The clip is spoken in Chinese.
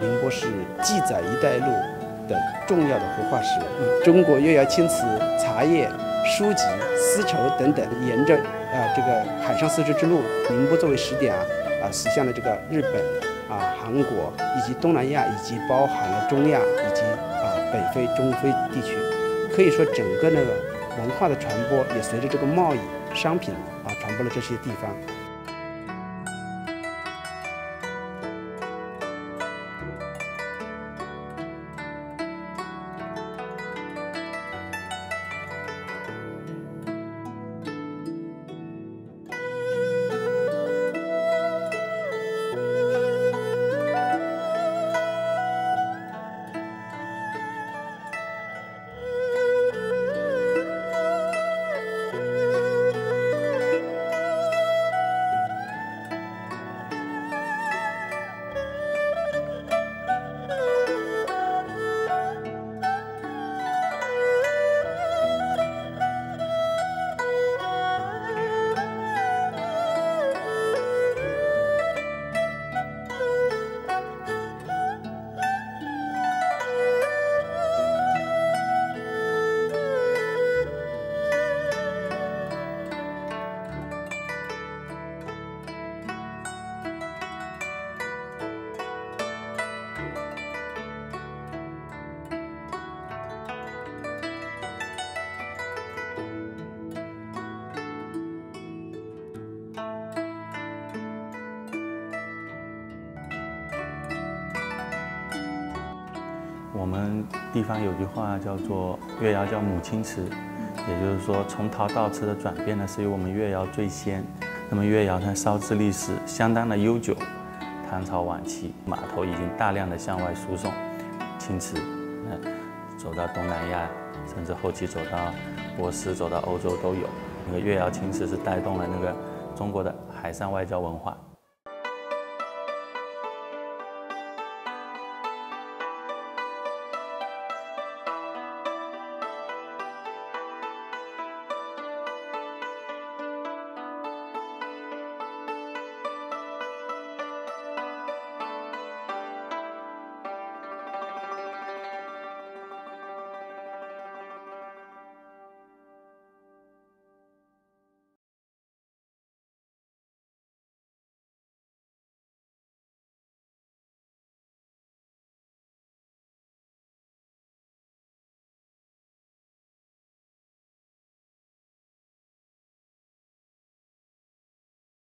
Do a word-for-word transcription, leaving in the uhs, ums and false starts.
宁波市记载“一带一路”的重要的活化石。中国越窑青瓷、茶叶、书籍、丝绸等等，沿着啊这个海上丝绸之路，宁波作为始点啊啊，驶向了这个日本啊、韩国以及东南亚，以及包含了中亚以及啊北非、中非地区。可以说，整个那个文化的传播也随着这个贸易、商品啊传播了这些地方。 我们地方有句话叫做“越窑叫母亲瓷”，也就是说，从陶到瓷的转变呢，是由我们越窑最先。那么越窑它烧制历史相当的悠久，唐朝晚期码头已经大量的向外输送青瓷，嗯，走到东南亚，甚至后期走到波斯、走到欧洲都有。那个越窑青瓷是带动了那个中国的海上外交文化。